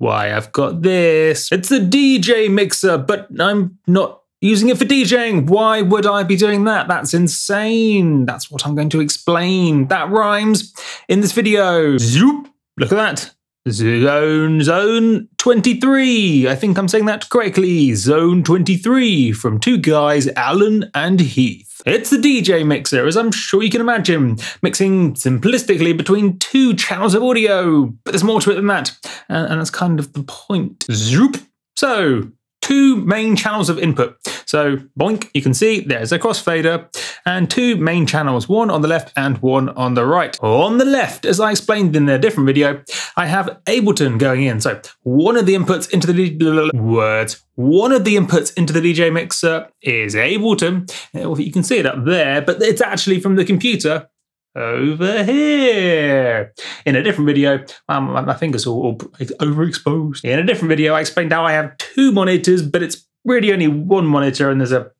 Why, I've got this. It's the DJ mixer, but I'm not using it for DJing. Why would I be doing that? That's insane. That's what I'm going to explain. That rhymes in this video. Zoop, look at that. Zone 23. I think I'm saying that correctly. Zone 23 from two guys, Allen and Heath. It's the DJ mixer, as I'm sure you can imagine, mixing simplistically between two channels of audio. But there's more to it than that, and that's kind of the point. Zoop. So, two main channels of input. So, boink, you can see there's a crossfader and two main channels, one on the left and one on the right. On the left, as I explained in a different video, I have Ableton going in. So one of the inputs into the DJ mixer is Ableton. You can see it up there, but it's actually from the computer over here. In a different video, my fingers are all overexposed. In a different video, I explained how I have two monitors, but it's really only one monitor and there's a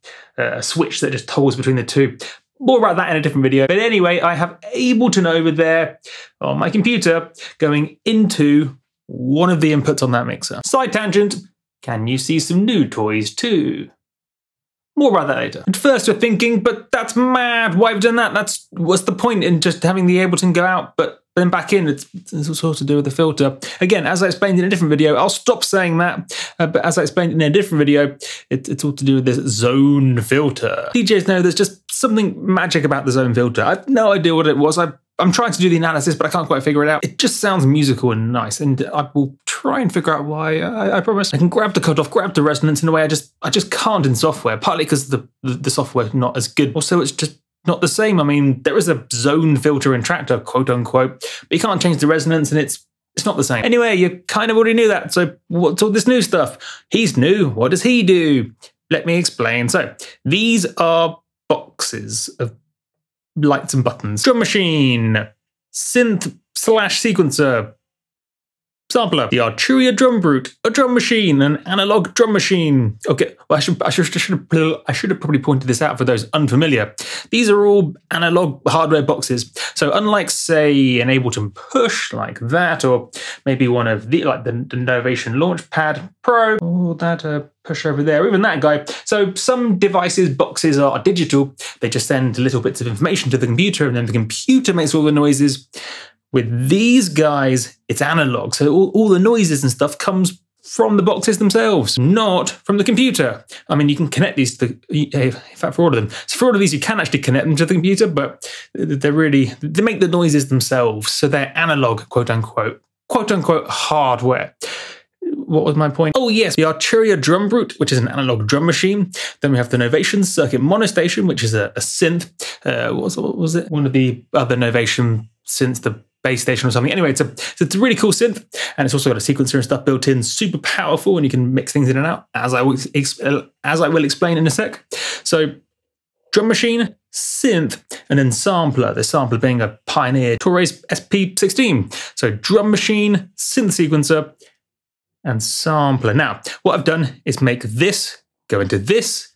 switch that just toggles between the two. More about that in a different video. But anyway, I have Ableton over there on my computer going into one of the inputs on that mixer. Side tangent, can you see some new toys too? More about that later. At first we're thinking, but that's mad, why have we done that? That's, what's the point in just having the Ableton go out, but then back in? It's all sort of to do with the filter. Again, as I explained in a different video, I'll stop saying that, but as I explained in a different video, it's all to do with this zone filter. DJs know there's just something magic about the zone filter. I've no idea what it was. I'm trying to do the analysis, but I can't quite figure it out. It just sounds musical and nice, and I will try and figure out why, I promise. I can grab the cutoff, grab the resonance in a way I just can't in software, partly because the software's not as good. Also, it's just not the same. I mean, there is a zone filter and tractor, quote unquote, but you can't change the resonance, and it's not the same. Anyway, you kind of already knew that, so what's all this new stuff? He's new, what does he do? Let me explain. So, these are boxes of lights and buttons. Drum machine, synth/sequencer, sampler, the Arturia Drumbrute, a drum machine, an analog drum machine. Okay, well, I should have probably pointed this out for those unfamiliar. These are all analog hardware boxes. So unlike, say, an Ableton Push like that, or maybe one of the like the Novation Launchpad Pro, or that Push over there, even that guy. So some devices, boxes are digital. They just send little bits of information to the computer, and then the computer makes all the noises. With these guys, it's analog, so all the noises and stuff comes from the boxes themselves, not from the computer. I mean, you can connect these to the, in fact, for all of them. So for all of these, you can actually connect them to the computer, but they make the noises themselves. So they're analog, quote unquote hardware. What was my point? Oh yes, the Arturia Drumbrute, which is an analog drum machine. Then we have the Novation Circuit Monostation, which is a synth. What was it? One of the other Novation synths, the base station or something. Anyway, it's a really cool synth, and it's also got a sequencer and stuff built in, super powerful, and you can mix things in and out, as I will explain in a sec. So, drum machine, synth, and then sampler. The sampler being a Pioneer Toraiz SP-16. So drum machine, synth sequencer, and sampler. Now, what I've done is make this go into this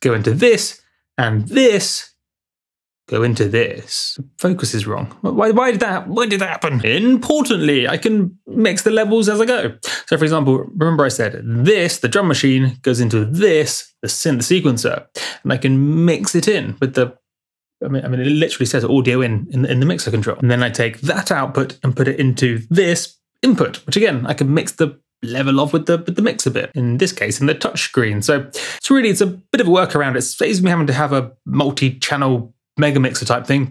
go into this, and this go into this. Focus is wrong. Why did that happen? Importantly, I can mix the levels as I go. So for example, remember I said this, the drum machine, goes into this, the synth sequencer, and I can mix it in with the, I mean it literally says audio in the mixer control. And then I take that output and put it into this input, which again, I can mix the level off with the mixer bit, in this case in the touchscreen. So it's a bit of a workaround. It saves me having to have a multi-channel mega mixer type thing,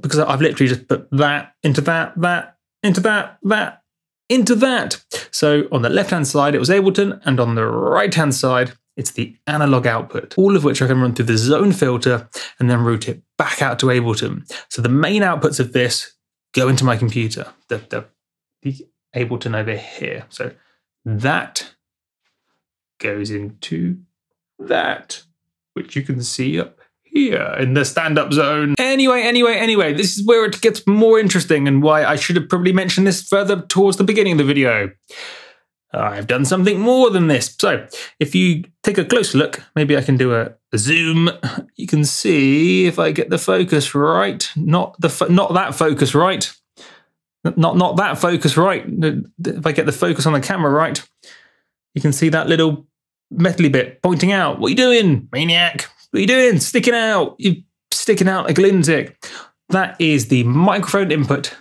because I've literally just put that into that, that into that, that into that. So on the left hand side it was Ableton, and on the right hand side it's the analog output, all of which I can run through the zone filter and then route it back out to Ableton. So the main outputs of this go into my computer, the Ableton over here. So that goes into that, which you can see up here in the stand-up zone. Anyway, this is where it gets more interesting, and why I should have probably mentioned this further towards the beginning of the video. I've done something more than this. So if you take a close look, maybe I can do a zoom. You can see if I get the focus right, not that focus right, Not that focus, right? If I get the focus on the camera right, you can see that little metally bit pointing out. What are you doing, maniac? What are you doing? Sticking out. You're sticking out like a lunatic. That is the microphone input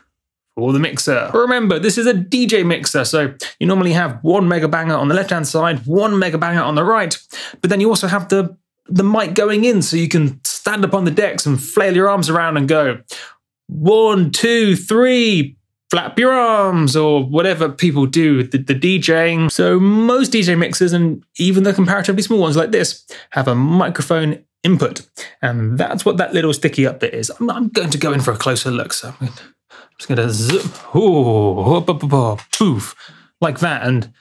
for the mixer. Remember, this is a DJ mixer, so you normally have 1 megabanger on the left-hand side, 1 megabanger on the right, but then you also have the mic going in, so you can stand up on the decks and flail your arms around and go, 1, 2, 3... flap your arms, or whatever people do with the DJing. So most DJ mixers, and even the comparatively small ones like this, have a microphone input. And that's what that little sticky up bit is. I'm going to go in for a closer look. So I'm just going to zoom, poof, like that. And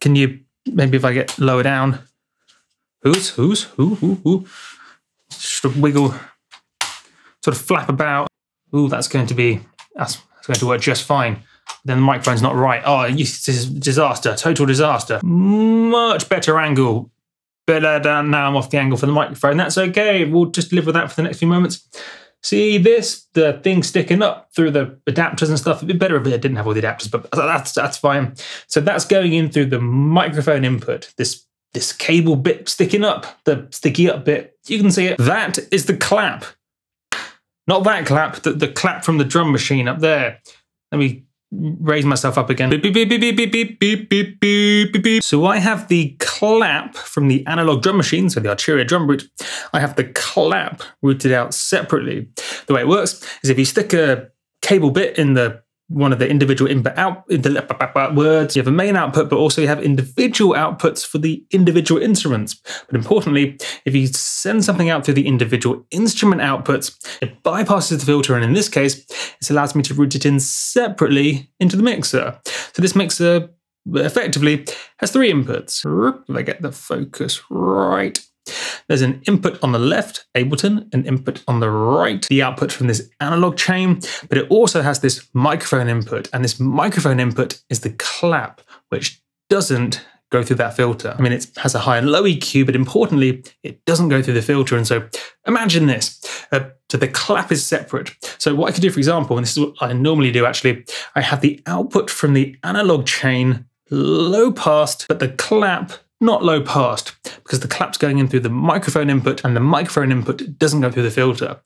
can you, maybe if I get lower down, who, just wiggle, sort of flap about. Ooh, that's going to be, that's going to work just fine. Then the microphone's not right. Oh, this is disaster, total disaster. Much better angle. Better down now. I'm off the angle for the microphone. That's okay. We'll just live with that for the next few moments. See this? The thing sticking up through the adapters and stuff. It'd be better if it didn't have all the adapters, but that's fine. So that's going in through the microphone input. This cable bit sticking up, the sticky up bit. You can see it. That is the clap. Not that clap, the clap from the drum machine up there. Let me raise myself up again. So I have the clap from the analog drum machine, so the Arturia Drumbrute. I have the clap routed out separately. The way it works is if you stick a cable bit in the one of the individual input-out words. You have a main output, but also you have individual outputs for the individual instruments. But importantly, if you send something out through the individual instrument outputs, it bypasses the filter, and in this case, this allows me to route it in separately into the mixer. So this mixer effectively has 3 inputs. If I get the focus right, there's an input on the left, Ableton, an input on the right, the output from this analog chain, but it also has this microphone input, and this microphone input is the clap, which doesn't go through that filter. I mean, it has a high and low EQ, but importantly, it doesn't go through the filter, and so imagine this. So the clap is separate. So what I could do, for example, and this is what I normally do actually, I have the output from the analog chain low passed, but the clap not low passed, because the clap's going in through the microphone input and the microphone input doesn't go through the filter.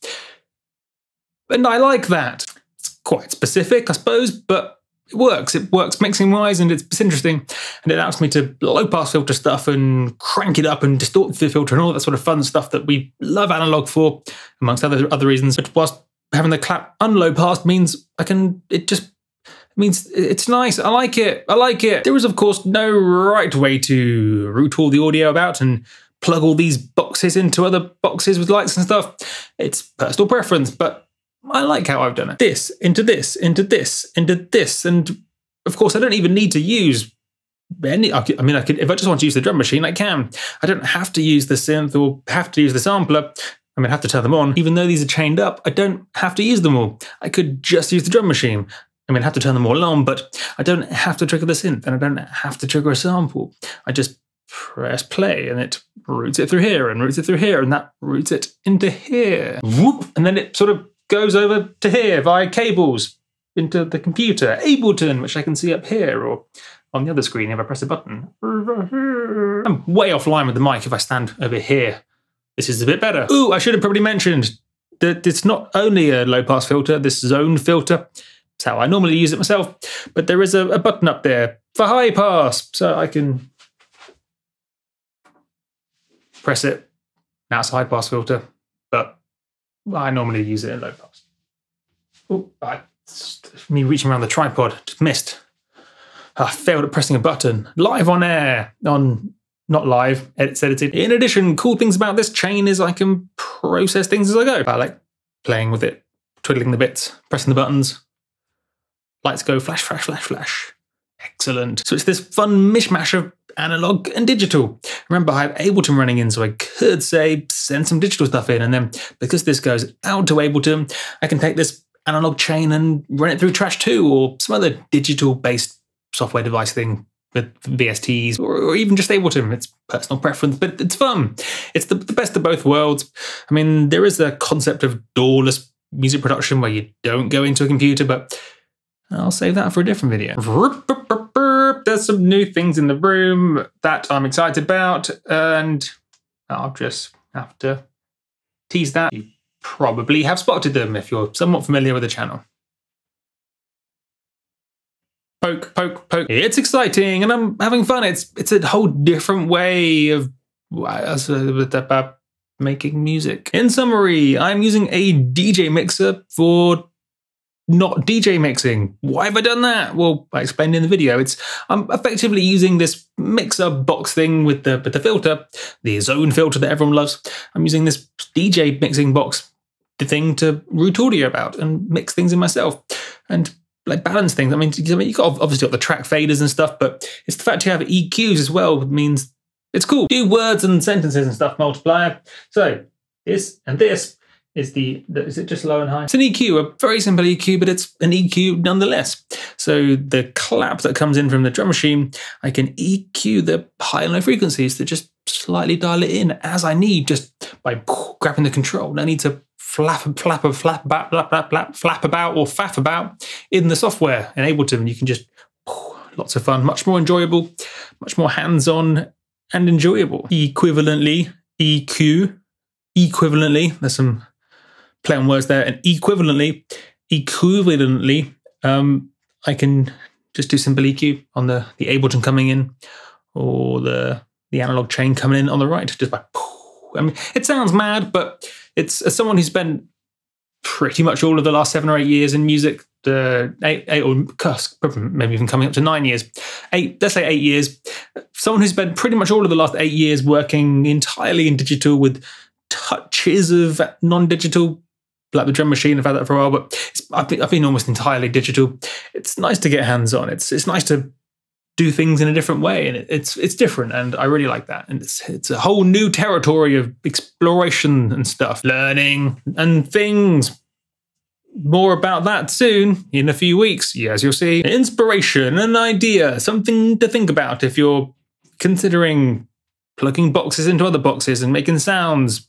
And I like that. It's quite specific, I suppose, but it works. It works mixing-wise, and it's interesting, and it allows me to low-pass filter stuff and crank it up and distort the filter and all that sort of fun stuff that we love analog for, amongst other reasons. But whilst having the clap unlow-passed means it means it's nice. I like it. I like it. There is, of course, no right way to route all the audio about and plug all these boxes into other boxes with lights and stuff. It's personal preference, but I like how I've done it. This, into this, into this, into this. And of course, I don't even need to use any, I mean, if I just want to use the drum machine, I can. I don't have to use the synth or have to use the sampler. I mean, I have to turn them on. Even though these are chained up, I don't have to use them all. I could just use the drum machine. I mean, I have to turn them all on, but I don't have to trigger the synth, and I don't have to trigger a sample. I just press play, and it routes it through here, and routes it through here, and that routes it into here. Whoop! And then it sort of goes over to here via cables into the computer. Ableton, which I can see up here, or on the other screen if I press a button. I'm way offline with the mic if I stand over here. This is a bit better. Ooh, I should have probably mentioned that it's not only a low-pass filter, this zone filter. It's how I normally use it myself, but there is a button up there for high pass, so I can press it. Now it's a high pass filter, but I normally use it in low pass. Oh, me reaching around the tripod, just missed. I failed at pressing a button. Live on air, not live, edits edited. In addition, cool things about this chain is I can process things as I go. I like playing with it, twiddling the bits, pressing the buttons. Lights go flash, flash, flash, flash. Excellent. So it's this fun mishmash of analog and digital. Remember, I have Ableton running in, so I could say, send some digital stuff in. And then because this goes out to Ableton, I can take this analog chain and run it through Trash 2 or some other digital-based software device thing with VSTs or even just Ableton. It's personal preference, but it's fun. It's the best of both worlds. I mean, there is a concept of doorless music production where you don't go into a computer, but I'll save that for a different video. There's some new things in the room that I'm excited about, and I'll just have to tease that. You probably have spotted them if you're somewhat familiar with the channel. Poke, poke, poke. It's exciting and I'm having fun. It's a whole different way of making music. In summary, I'm using a DJ mixer for not DJ mixing. Why have I done that? Well, I explained in the video. I'm effectively using this mixer box thing with the filter, the zone filter that everyone loves. I'm using this DJ mixing box thing to route audio about and mix things in myself. And like balance things. I mean, you've got obviously got the track faders and stuff, but it's the fact you have EQs as well means it's cool. Do words and sentences and stuff multiplier. So this and this is is it just low and high? It's an EQ, a very simple EQ, but it's an EQ nonetheless. So the clap that comes in from the drum machine, I can EQ the high and low frequencies to just slightly dial it in as I need just by grabbing the control. No need to flap about or faff about in the software in Ableton. You can just, lots of fun, much more enjoyable, much more hands-on and enjoyable. Equivalently, EQ, equivalently, there's some play on words there, and equivalently, I can just do simple EQ on the Ableton coming in or the analog chain coming in on the right, just by, I mean, it sounds mad, but it's as someone who's spent pretty much all of the last 7 or 8 years in music, eight or maybe even coming up to 9 years, let's say 8 years. Someone who's spent pretty much all of the last 8 years working entirely in digital with touches of non-digital, like the drum machine. I've had that for a while, but I've been almost entirely digital. It's nice to get hands-on. It's nice to do things in a different way, and it's different, and I really like that. And it's a whole new territory of exploration and stuff, learning and things. More about that soon in a few weeks, as you'll see. Inspiration, an idea, something to think about if you're considering plugging boxes into other boxes and making sounds.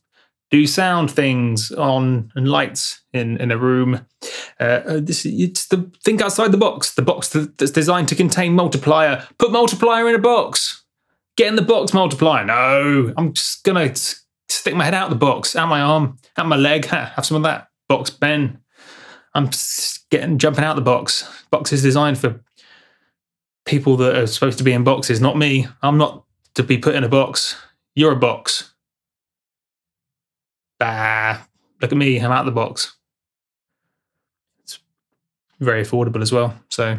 Do sound things on and lights in a room. It's the think outside the box that's designed to contain multiplier. Put multiplier in a box. Get in the box, multiplier. No, I'm just gonna stick my head out the box, out my arm, out my leg. Have some of that box, Ben. I'm jumping out the box. Box is designed for people that are supposed to be in boxes, not me. I'm not to be put in a box. You're a box. Ah, look at me, I'm out of the box. It's very affordable as well, so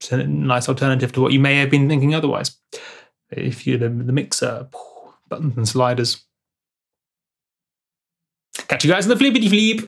it's a nice alternative to what you may have been thinking otherwise. If you're the mixer, buttons and sliders. Catch you guys in the flippity flip.